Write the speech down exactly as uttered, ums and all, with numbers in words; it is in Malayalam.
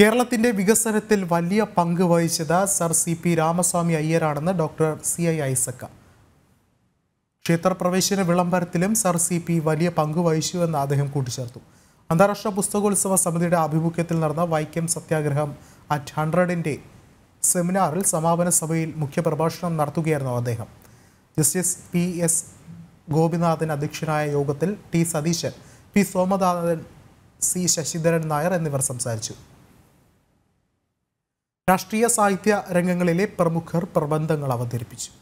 കേരളത്തിന്റെ വികസനത്തിൽ വലിയ പങ്ക് വഹിച്ചത് sir C P Ramaswamy Iyer ആണെന്ന് ഡോക്ടർ സി ഐ ഐസക് ക്ഷേത്രപ്രവേശന വിളംബരത്തിലും സർ സി പി വലിയ പങ്ക് വഹിച്ചു എന്ന് അദ്ദേഹം കൂട്ടിച്ചേർത്തു അന്താരാഷ്ട്ര പുസ്തകോത്സവ സമിതിയുടെ ആഭിമുഖ്യത്തിൽ നടന്ന വൈക്കം സത്യാഗ്രഹം അറ്റ് ഹൺഡ്രഡിന്റെ സെമിനാറിൽ സമാപന സഭയിൽ മുഖ്യപ്രഭാഷണം നടത്തുകയായിരുന്നു അദ്ദേഹം ജസ്റ്റിസ് പി എസ് ഗോപിനാഥൻ അധ്യക്ഷനായ യോഗത്തിൽ T Satheesan P Somanathan C Sasidharan Nair എന്നിവർ സംസാരിച്ചു രാഷ്ട്രീയ സാഹിത്യ രംഗങ്ങളിലെ പ്രമുഖർ പ്രബന്ധങ്ങൾ അവതരിപ്പിച്ചു